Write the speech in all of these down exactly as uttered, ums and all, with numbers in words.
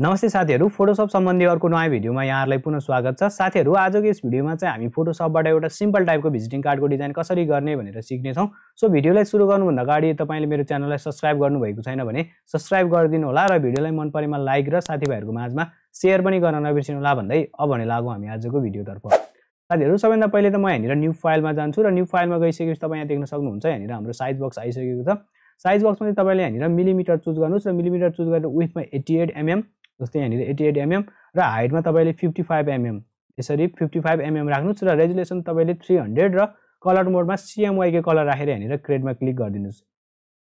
नमस्ते साथीहरु, फोटोशप सम्बन्धी अर्को नयाँ भिडियोमा यहाँहरुलाई पुनः स्वागत छ। साथीहरु, आजको यस भिडियोमा चाहिँ हामी फोटोशपबाट एउटा सिम्पल टाइपको भिजिटिङ कार्डको डिजाइन कसरी गर्ने भनेर सिक्ने छौं। सो भिडियोलाई सुरु गर्नुभन्दा अगाडि तपाईले मेरो च्यानललाई सब्स्क्राइब गर्नु भएको छैन भने सब्स्क्राइब गरिदिनु होला र भिडियोलाई मन परेमा लाइक र साथीभाइहरुको माझमा शेयर पनि गर्न नबिर्सिनु होला भन्दै अब भने लागौं हामी आजको भिडियोतर्फ। साथीहरु, सबैभन्दा पहिले त म यहाँनिर न्यू फाइलमा जान्छु र न्यू फाइलमा गइसकेपछि तपाई यहाँ देख्न सक्नुहुन्छ यहाँनिर हाम्रो साइज बक्स आइसकेको छ। साइज बक्समा चाहिँ तपाईले यहाँनिर मिलिमिटर चुज गर्नुस् र मिलिमिटर चुज गरेर विड्थमा अठासी एमएम जस्तै यहाँनिर अठासी एमएम र हाइटमा तपाईले पचपन्न एमएम यसरी पचपन्न एमएम राख्नुस् र रेजुलेसन तपाईले तीन सय र कलर मोडमा C M Y K color राखेर यहाँनिर क्रिएटमा क्लिक गर्दिनुस्।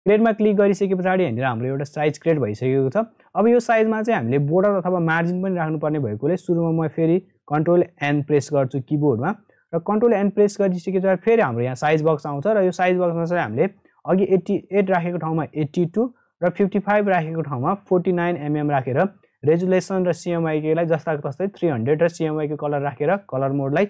क्रिएटमा क्लिक गरिसकेपछि यहाँनिर हाम्रो एउटा साइज क्रिएट भइसकेको छ। अब यो साइजमा चाहिँ हामीले बोर्डर अथवा मार्जिन पनि राख्नुपर्ने भएकोले सुरुमा म फेरि कन्ट्रोल एन प्रेस गर्छु किबोर्डमा र कन्ट्रोल एन प्रेस गरिसकेपछि फेरि हाम्रो यहाँ साइज बक्स आउँछ र यो साइज बक्समा चाहिँ हामीले अघि अठासी राखेको ठाउँमा बयासी र पचपन्न राखेको ठाउँमा उनन्चास एमएम राखेर रेजुलेसन र C M Y K लाई जस्ताको तस्तै तीन सय र C M Y K color राखेर कलर मोडलाई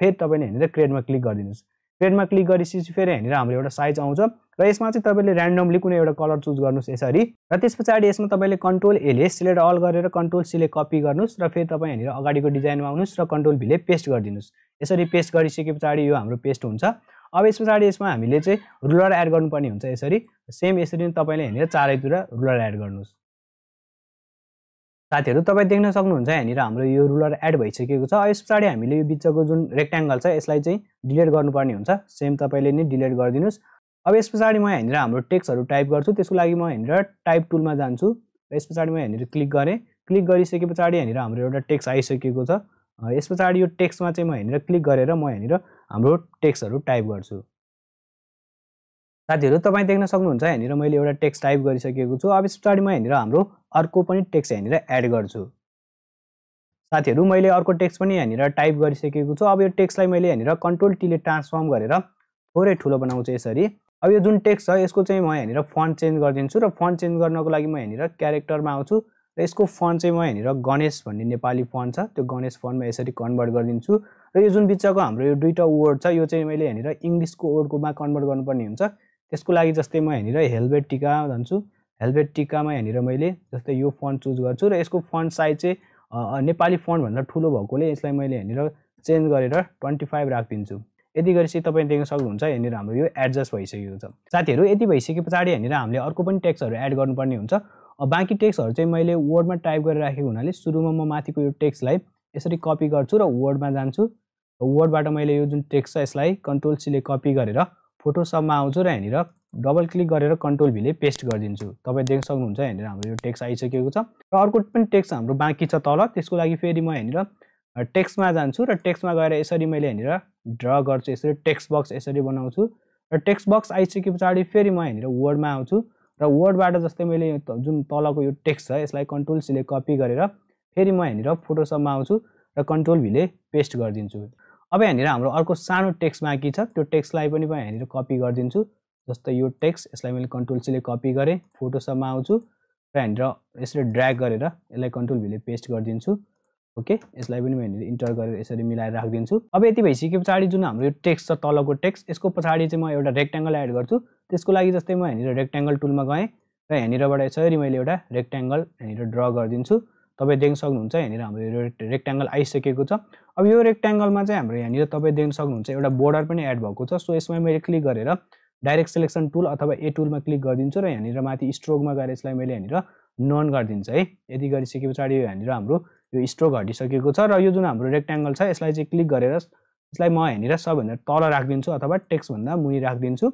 फेरि तपाईले हेरेर क्रिएटमा क्लिक गरिदिनुस्। क्रिएटमा क्लिक गरिसकेपछि फेरि हेरेर हाम्रो एउटा साइज आउँछ र यसमा चाहिँ तपाईले र्यान्डमली कुनै एउटा कलर चुज गर्नुस् यसरी र त्यसपछि यसमा तपाईले कन्ट्रोल ए ले सिलेक्ट अल गरेर कन्ट्रोल सी ले कपी गर्नुस् र फेरि तपाई हेरेर अगाडिको डिजाइनमा आउनुस् र कन्ट्रोल भी ले पेस्ट गरिदिनुस्। यसरी पेस्ट गरिसकेपछि यो हाम्रो पेस्ट हुन्छ। अब यस पछाडी यसमा हामीले चाहिँ रुलर एड गर्नुपर्ने हुन्छ यसरी सेम यसरी नै तपाईले हेरेर चारैतिर रुलर एड गर्नुस्। साथीहरु, तपाई देख्न सक्नुहुन्छ यहाँनिर हाम्रो यो रुलर एड भइसकेको छ। यस पछाडी हामीले यो बीचको जुन रेक्ट्याङ्गल छ यसलाई चाहिँ डिलिट गर्नुपर्ने हुन्छ सेम तपाईले नै डिलिट गर्दिनुस्। अब यस पछाडी म यहाँनिर हाम्रो टेक्स्टहरु टाइप गर्छु। त्यसको लागि म यहाँनिर टाइप टुलमा जान्छु र यस पछाडी म यहाँनिर क्लिक गरे। क्लिक गरिसकेपछि यहाँनिर हाम्रो एउटा टेक्स्ट आइसकेको छ। यस पछाडी यो टेक्स्टमा चाहिँ म यहाँनिर क्लिक गरेर म यहाँनिर हाम्रो टेक्स्टहरु टाइप गर्छु। साथीहरु, तपाई देख्न सक्नुहुन्छ यहाँनिर मैले एउटा टेक्स्ट टाइप गरिसकेको छु। अब यस पछाडी म यहाँनिर हाम्रो अर्को पनि टेक्स्ट यहाँनिर एड गर्छु। साथीहरु, मैले अर्को टेक्स्ट पनि यहाँनिर टाइप गरिसकेको छु। अब यो टेक्स्टलाई मैले यहाँनिर कन्ट्रोल टी ले ट्रान्सफर्म गरेर थोरै ठुलो बनाउँछु यसरी। अब यो जुन टेक्स्ट छ यसको चाहिँ म यहाँनिर फन्ट चेन्ज गरिदिन्छु र फन्ट चेन्ज गर्नको लागि म यहाँनिर क्यारेक्टरमा आउँछु र यसको फन्ट चाहिँ म यहाँनिर गणेश भन्ने नेपाली फन्ट छ त्यो गणेश फन्टमा यसरी कन्भर्ट गरिदिन्छु र यो जुन बिचको हाम्रो यो दुईटा वर्ड छ यो चाहिँ मैले यहाँनिर इंग्लिशको वर्डकोमा कन्भर्ट गर्नुपर्ने हुन्छ। त्यसको लागि जस्तै म यहाँनिर हेल्भेटिका भन्छु। हेल्भेटिकामा यहाँनिर मैले जस्तै यो फन्ट चुज गर्छु र यसको फन्ट साइज चाहिँ नेपाली फन्ट भन्दा ठुलो भएकोले यसलाई मैले यहाँनिर चेन्ज गरेर पच्चीस राखिदिन्छु। यति गरेपछि तपाईले देख्न सक्नुहुन्छ यहाँनिर हाम्रो यो एडजस्ट भइसकेको छ। साथीहरु, यति भइसकेपछि यहाँनिर हामीले अर्को पनि टेक्स्टहरु एड गर्नुपर्ने हुन्छ। बाकी टेक्स्टहरु चाहिँ मैले वर्डमा टाइप गरेर राखेको हुनाले सुरुमा म माथिको यो टेक्स्टलाई यसरी कपी गर्छु र वर्डमा जान्छु। वर्डबाट मैले यो जुन टेक्स्ट छ यसलाई कन्ट्रोल सी ले कपी गरेर फोटोशपमा आउँछु र यहाँनिर डबल क्लिक गरेर कन्ट्रोल भी ले पेस्ट गरिदिन्छु। तपाई देख्न सक्नुहुन्छ यहाँनिर हाम्रो यो टेक्स्ट आइसकेको छ र अर्को पनि टेक्स्ट हाम्रो बाँकी छ तल। त्यसको लागि फेरि म यहाँनिर टेक्स्टमा जान्छु र टेक्स्टमा गएर यसरी मैले यहाँनिर ड्रा गर्छु यसरी टेक्स्ट बक्स यसरी बनाउँछु र टेक्स्ट बक्स आइसकेपछि फेरि म यहाँनिर वर्डमा आउँछु र वर्डबाट जस्तै मैले जुन तलको यो टेक्स्ट छ यसलाई कन्ट्रोल सी ले कपी गरेर फेरि म यहाँनिर फोटोशपमा आउँछु र कन्ट्रोल भी ले पेस्ट गरिदिन्छु। अब यहाँनिर हाम्रो अर्को सानो टेक्स्ट बाँकी छ त्यो टेक्स्टलाई पनि म यहाँनिर कपी गरिदिन्छु। जस्तै यो टेक्स्ट यसलाई मैले कन्ट्रोल सी ले कपी गरेँ फोटोशपमा आउँछु र यहाँनिर यसरी ड्र्याग गरेर यसलाई कन्ट्रोल भी ले पेस्ट गरिदिन्छु। ओके, यसलाई पनि म यहाँनिर इन्टर गरेर यसरी मिलाएर राखिदिन्छु। अब यति भइसकेपछि जुन हाम्रो यो टेक्स्ट छ तलको टेक्स्ट यसको पछाडि चाहिँ म एउटा रेक्ट्याङ्गल एड गर्छु। त्यसको लागि जस्तै म यहाँनिर रेक्ट्याङ्गल टुलमा गएँ र यहाँनिरबाट यसरी मैले एउटा रेक्ट्याङ्गल यहाँनिर ड्र गरिदिन्छु। तपाई देख्न सक्नुहुन्छ यहाँनिर हाम्रो यो रेक्ट्याङ्गल आइसकेको छ। अब यो रेक्ट्याङ्गलमा चाहिँ हाम्रो यहाँनिर तपाई देख्न सक्नुहुन्छ एउटा बोर्डर पनि एड भएको छ। सो यसमा मैले क्लिक गरेर डाइरेक्ट सिलेक्सन टुल अथवा ए टुलमा क्लिक गरिदिन्छु र यहाँनिर माथि स्ट्रोकमा गएर यसलाई मैले यहाँनिर नन गरिदिन्छु है। यति गरिसकेपछि यहाँनिर हाम्रो यो स्ट्रोक हटिसकेको छ र यो जुन हाम्रो रेक्ट्याङ्गल छ यसलाई चाहिँ क्लिक गरेर यसलाई म यहाँनिर सबभन्दा तल राखिदिन्छु अथवा टेक्स्टभन्दा मुनि राखिदिन्छु।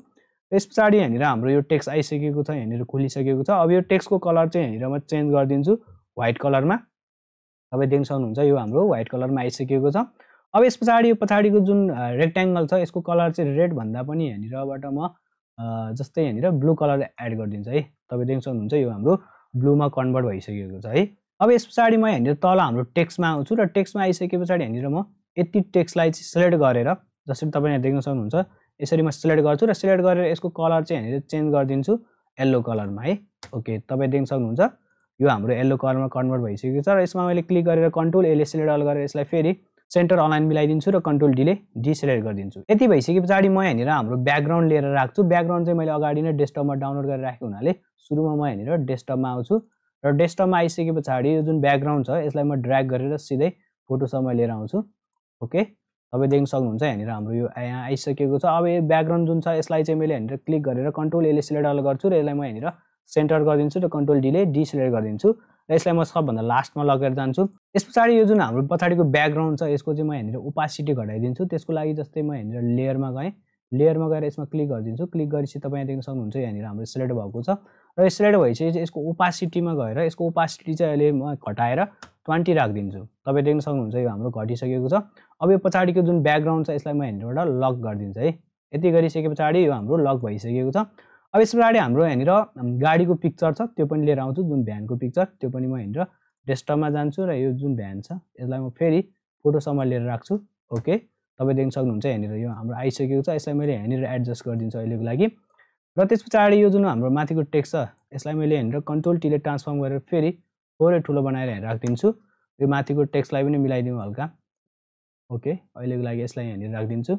यस पछाडि यहाँनिर हाम्रो यो टेक्स्ट आइसकेको छ यहाँनिर खोलिसकेको छ। अब यो टेक्स्टको कलर चाहिँ यहाँनिर म चेन्ज गरिदिन्छु व्हाइट कलरमा। तपाईँ देख्न सक्नुहुन्छ यो हाम्रो व्हाइट कलरमा आइसकेको छ। अब यस पछाडि यो पछाडिको जुन रेक्ट्याङ्गल छ यसको कलर चाहिँ रेड भन्दा पनि यहाँनिरबाट म जस्तै यहाँनिर ब्लू कलर एड गरिदिन्छु है। तपाईँ देख्न सक्नुहुन्छ यो हाम्रो ब्लूमा कन्भर्ट भइसकेको छ है। अब यस पछाडि म यहाँनिर तल हाम्रो टेक्स्टमा आउँछु र टेक्स्टमा आइसकेपछि यहाँनिर म यति टेक्स्टलाई चाहिँ सिलेक्ट गरेर जसरी तपाईले देख्न सक्नुहुन्छ यसरी म सिलेक्ट गर्छु र सिलेक्ट गरेर यसको कलर चाहिँ यहाँनिर चेन्ज गरिदिन्छु येल्लो कलरमा है। ओके, तपाईँ देख्न सक्नुहुन्छ यो हाम्रो येल्लो कलरमा कन्भर्ट भइसकेको छ र यसमा मैले क्लिक गरेर कन्ट्रोल ए ले सिलेक्ट अल गरेर यसलाई फेरि सेन्टर अलाइन मिलाइदिन्छु र कन्ट्रोल डी ले डिसिलेक्ट गरिदिन्छु। यति भइसकेपछि म यहाँनिर हाम्रो ब्याकग्राउन्ड लिएर राख्छु। ब्याकग्राउन्ड चाहिँ मैले अगाडि नै डेस्कटपमा डाउनलोड गरेर राखेको हुनाले सुरुमा म यहाँनिर डेस्कटपमा आउँछु र डेस्कटपमा आइसकेपछि यो जुन ब्याकग्राउन्ड छ यसलाई म ड्र्याग गरेर सिधै फोटोसपमा लिएर आउँछु। ओके तपाईं देख्न सक्नुहुन्छ हैन हाम्रो यो यहाँ आइसकेको छ। अब यो ब्याकग्राउन्ड जुन छ यसलाई चाहिँ मैले हैन क्लिक गरेर कन्ट्रोल एले सिलेक्ट अल गर्छु र यसलाई म हैन सेन्टर गर्दिन्छु र कन्ट्रोल डी ले डिसिलेक्ट गर्दिन्छु र यसलाई म सबभन्दा लास्टमा लगेर जान्छु। त्यसपछि यो जुन हाम्रो पछाडीको ब्याकग्राउन्ड छ यसको चाहिँ म हैन ओपासिटी घटाइदिन्छु। त्यसको लागि जस्तै म हैन लेयरमा गए लेयरमा गएर यसमा क्लिक गर्दिन्छु। क्लिक गरेपछि तपाईं देख्न सक्नुहुन्छ हैन हाम्रो सिलेक्ट भएको छ र सिलेक्ट भएपछि यसको ओपासिटीमा गएर यसको ओपासिटी चाहिँ अहिले म घटाएर ट्वेन्टी राख्दिन्छु। तपाईं देख्न सक्नुहुन्छ यो हाम्रो घटिसकेको छ। अब यो पछाडीको जुन ब्याकग्राउन्ड छ यसलाई म हैनबाट लक गर्दिन्छु है। यति गरिसकेपछि यो हाम्रो लक भइसकेको छ। अब यसबाट हाम्रो हैनर गाडीको पिक्चर छ त्यो पनि लिएर आउँछु जुन भ्यानको पिक्चर त्यो पनि म हैनर डेस्कटपमा जान्छु र यो जुन भ्यान छ यसलाई म फेरि फोटोसपमा लिएर राख्छु। ओके तपाईं देख्न सक्नुहुन्छ हैनर यो हाम्रो आइसकेको छ। यसलाई मैले हैनर एडजस्ट गर्दिन्छु अहिलेको लागि र त्यसपछि यो जुन हाम्रो माथिको टेक्स्ट छ यसलाई मैले हैनर कन्ट्रोल टीले ट्रान्सफर्म गरेर फेरि थोरै ठुलो बनाएर हैन राख्दिन्छु। यो माथिको टेक्स्टलाई पनि मिलाइदिउँ हल्का। ओके अहिलेको लागि यसलाई हैन राख्दिन्छु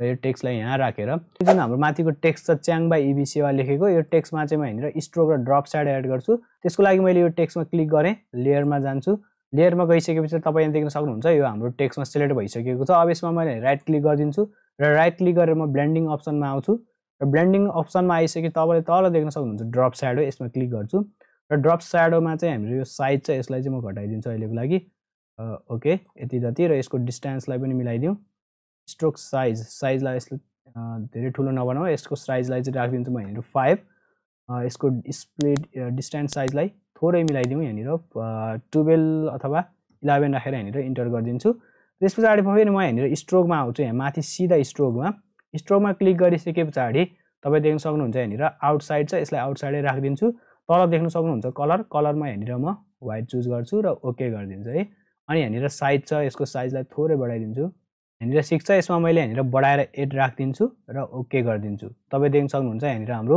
र यो टेक्स्टलाई यहाँ राखेर यो जुन हाम्रो माथिको टेक्स्ट छ च्याङ बाइ इबीसीवा लेखेको यो टेक्स्टमा चाहिँ म हैन स्ट्रोक र ड्रप स्याड एड गर्छु। त्यसको लागि मैले यो टेक्स्टमा क्लिक गरेँ लेयरमा जान्छु। लेयरमा गइसकेपछि तपाईले देख्न सक्नुहुन्छ यो हाम्रो टेक्स्टमा सिलेक्ट भइसकेको छ। अब यसमा मैले राइट क्लिक गर्दिन्छु र राइट क्लिक गरेर म ब्लेन्डिङ अप्सनमा आउँछु र ब्लेन्डिङ अप्सनमा आइसके तपाईले तल देख्न सक्नुहुन्छ ड्रप स्याडो यसमा क्लिक गर्छु र ड्रप स्याडोमा चाहिँ हाम्रो यो साइज छ यसलाई चाहिँ म घटाइदिन्छु अहिलेको लागि। ओके यति जति र यसको डिस्टेन्सलाई पनि मिलाइदिउँ। स्ट्रोक साइज साइजलाई यसले धेरै ठुलो नबनाऊ यसको साइजलाई चाहिँ राखिदिन्छु म यहाँनिर फाइभ। यसको स्प्लिट डिस्टेन्स साइजलाई थोरै मिलाइदिउँ यहाँनिर टुवेल्भ अथवा इलेभेन राखेर यहाँनिर इन्टर गरिदिन्छु। त्यस पछाडि फेरि म यहाँनिर स्ट्रोकमा आउँछु यहाँ माथि सिधा स्ट्रोकमा स्ट्रोकमा क्लिक गरिसके पछाडि तपाईं देख्न सक्नुहुन्छ यहाँनिर आउटसाइड छ यसलाई आउटसाइडै राखिदिन्छु। तल देख्न सक्नुहुन्छ कलर कलरमा यहाँनिर म व्हाइट चुज गर्छु र ओके गरिदिन्छु है। अनि यहाँनिर साइज छ यसको साइजलाई थोरै बढाइदिन्छु यहाँनिर सिक्स छ यसमा मैले यहाँनिर बढाएर एट राखिदिन्छु र ओके गरिदिन्छु। तपाईं देख्न सक्नुहुन्छ यहाँनिर हाम्रो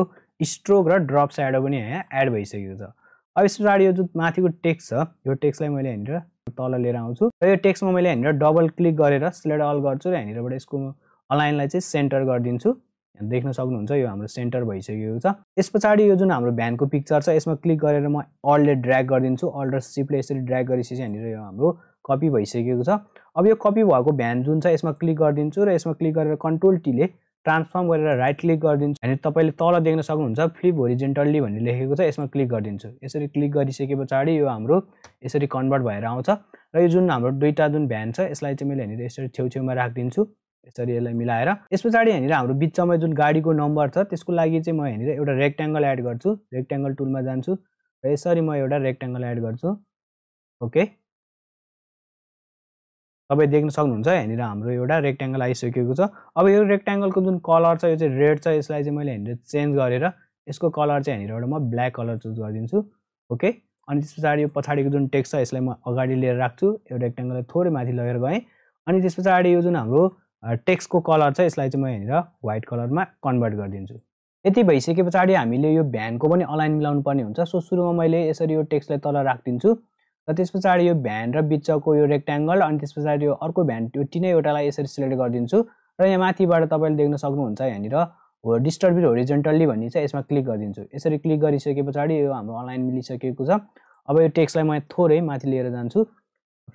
स्ट्रोक र ड्रप स्याडो पनि यहाँ एड भइसकेको छ। अब यस पछाडि यो जुन माथिको टेक्स्ट छ यो टेक्स्टलाई मैले यहाँनिर तल लिएर आउँछु र यो टेक्स्टमा मैले यहाँनिर डबल क्लिक गरेर सिलेक्ट अल गर्छु र यहाँनिरबाट यसको अलाइनलाई चाहिँ सेन्टर गरिदिन्छु। देख्न सक्नुहुन्छ यो हाम्रो सेन्टर भइसकेको छ। यस पछाडि यो जुन हाम्रो भ्यानको पिक्चर छ यसमा क्लिक गरेर म अल्टले ड्र्याग गरिदिन्छु। अल्ट र सिफ्टले यसरी ड्र्याग गरेपछि यहाँनिर यो हाम्रो कपी भइसकेको छ। अब यो कपी भएको भ्यान जुन छ यसमा क्लिक गरिदिन्छु र यसमा क्लिक गरेर कन्ट्रोल टीले ट्रान्सफर्म गरेर राइट क्लिक गरिदिन्छु। अनि तपाईँले तल देख्न सक्नुहुन्छ फ्लिप होरिजेन्टल्ली भन्ने लेखेको छ यसमा क्लिक गरिदिन्छु। यसरी क्लिक गरिसके पछाडि यो हाम्रो यसरी कन्भर्ट भएर आउँछ र यो जुन हाम्रो दुईटा जुन भ्यान छ यसलाई चाहिँ मैले यहाँनिर यसरी छेउछेउमा राखिदिन्छु यसरी यसलाई मिलाएर। यस पछाडि यहाँनिर हाम्रो बिचमा जुन गाडीको नम्बर छ त्यसको लागि चाहिँ म यहाँनिर एउटा रेक्ट्याङ्गल एड गर्छु। रेक्ट्याङ्गल टुलमा जान्छु र यसरी म एउटा रेक्ट्याङ्गल एड गर्छु। ओके तपाईँ देख्न सक्नुहुन्छ यहाँनिर हाम्रो एउटा रेक्ट्याङ्गल आइसकेको छ। अब यो रेक्ट्याङ्गलको जुन कलर छ यो चाहिँ रेड छ यसलाई चाहिँ मैले यहाँनिर चेन्ज गरेर यसको कलर चाहिँ यहाँनिरबाट म ब्ल्याक कलर चुज गरिदिन्छु। ओके अनि त्यस पछाडि यो पछाडिको जुन टेक्स्ट छ यसलाई म अगाडि लिएर राख्छु यो रेक्ट्याङ्गललाई थोरै माथि लगेर गएँ। अनि त्यस पछाडि यो जुन हाम्रो टेक्स्टको कलर छ यसलाई चाहिँ म यहाँनिर व्हाइट कलरमा कन्भर्ट गरिदिन्छु। यति भइसके पछाडि हामीले यो भ्यानको पनि अलाइन मिलाउनु पर्ने हुन्छ। सो सुरुमा मैले यसरी यो टेक्स्टलाई तल राखिदिन्छु र त्यस पछाडि यो भ्यान र बिचको यो रेक्ट्याङ्गल अनि त्यस पछाडि यो अर्को भ्यान यो तिनैवटालाई यसरी सिलेक्ट गरिदिन्छु र यहाँ माथिबाट तपाईँले देख्न सक्नुहुन्छ यहाँनिर हो डिस्टर्बिड होरिजेन्टल्ली भन्ने छ यसमा क्लिक गरिदिन्छु। यसरी क्लिक गरिसके पछाडि यो हाम्रो अलाइन मिलिसकेको छ। अब यो टेक्स्टलाई म थोरै माथि लिएर जान्छु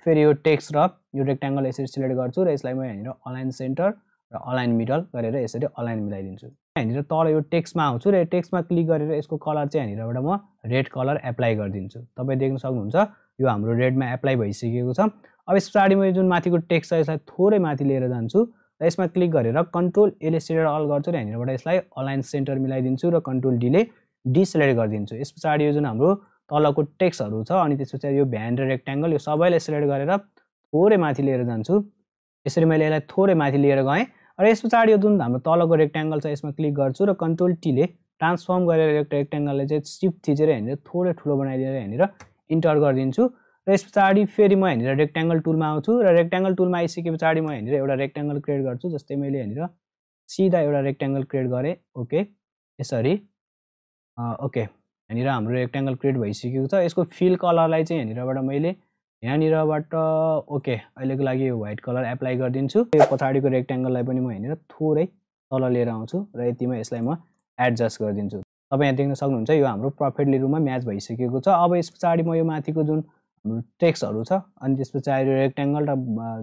फेरि यो टेक्स्ट र यो रेक्ट्याङ्गल यसरी सिलेक्ट गर्छु र यसलाई म यहाँनिर अलाइन सेन्टर र अलाइन मिडल गरेर यसरी अलाइन मिलाइदिन्छु। यहाँनिर तल यो टेक्स्टमा आउँछु र टेक्स्टमा क्लिक गरेर यसको कलर चाहिँ यहाँनिरबाट म रेड कलर एप्लाई गरिदिन्छु। तपाईँ देख्न सक्नुहुन्छ यो हाम्रो रेडमा एप्लाई भइसकेको छ। अब यस पछाडि म यो जुन माथिको टेक्स्ट छ यसलाई थोरै माथि लिएर जान्छु र यसमा क्लिक गरेर कन्ट्रोल एले सिलेक्ट अल गर्छु र यहाँनिरबाट यसलाई अलाइन सेन्टर मिलाइदिन्छु र कन्ट्रोल डीले डिसिलेक्ट गरिदिन्छु। यस पछाडि यो जुन हाम्रो तलको टेक्स्टहरू छ अनि त्यस पछाडि यो भ्यान र रेक्ट्याङ्गल यो सबैलाई सिलेक्ट गरेर थोरै माथि लिएर जान्छु। यसरी मैले यसलाई थोरै माथि लिएर गएँ र यस पछाडि यो जुन हाम्रो तलको रेक्ट्याङ्गल छ यसमा क्लिक गर्छु र कन्ट्रोल टीले ट्रान्सफर्म गरेर रेक्ट्याङ्गललाई चाहिँ सिफ्ट थिचेर यहाँनिर थोरै ठुलो बनाइदिएर यहाँनिर इन्टर गरिदिन्छु र यस पछाडि फेरि म यहाँनिर रेक्ट्याङ्गल टुलमा आउँछु र रेक्ट्याङ्गल टुलमा आइसके पछाडि म यहाँनिर एउटा रेक्ट्याङ्गल क्रिएट गर्छु। जस्तै मैले यहाँनिर सिधा एउटा रेक्ट्याङ्गल क्रिएट गरेँ। ओके यसरी ओके यहाँनिर हाम्रो रेक्ट्याङ्गल क्रिएट भइसकेको छ। यसको फिल कलरलाई चाहिँ यहाँनिरबाट मैले यहाँनिरबाट ओके अहिलेको लागि यो व्हाइट कलर एप्लाई गरिदिन्छु। यो पछाडिको रेक्ट्याङ्गललाई पनि म यहाँनिर थोरै तल लिएर आउँछु र यतिमा यसलाई म एडजस्ट गरिदिन्छु। तपाईं यहाँ देख्न सक्नुहुन्छ यो हाम्रो प्रोफाइल लेयरमा म्याच भइसकेको छ। अब यस पछाडी म यो माथिको जुन हाम्रो टेक्स्टहरु छ अनि त्यसपछि रेक्ट्यांगल र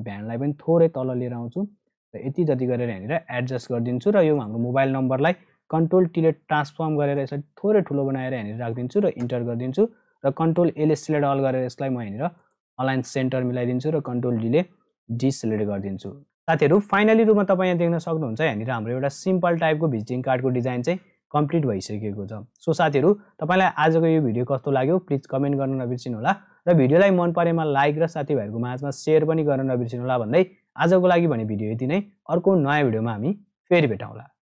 भ्यानलाई पनि थोरै तल लिएर आउँछु र यति जति गरेर यहाँनिर एडजस्ट गर्दिन्छु र यो हाम्रो मोबाइल नम्बरलाई कन्ट्रोल टीले ट्रान्सफर्म गरेर यसरी थोरै ठुलो बनाएर यहाँनिर राखदिन्छु र इन्टर गर्दिन्छु र कन्ट्रोल एल सिलेक्ट अल गरेर यसलाई म यहाँनिर अलाइन सेन्टर मिलाइदिन्छु र कन्ट्रोल डी ले डिसिलेक्ट गरिदिन्छु। साथीहरु फाइनली रुपमा तपाईं यहाँ देख्न सक्नुहुन्छ यहाँनिर हाम्रो एउटा सिम्पल टाइपको भिजिटिङ कार्डको डिजाइन चाहिँ कम्प्लिट भइसकेको छ। सो साथीहरु तपाईलाई आजको यो भिडियो कस्तो लाग्यो प्लिज कमेन्ट गर्न नबिर्सिनु होला र भिडियोलाई मन परेमा लाइक र साथीभाइहरुको माझमा शेयर पनि गर्न नबिर्सिनु होला भन्दै आजको लागि भने भिडियो यति नै, अर्को नयाँ भिडियोमा हामी फेरि भेटौँला।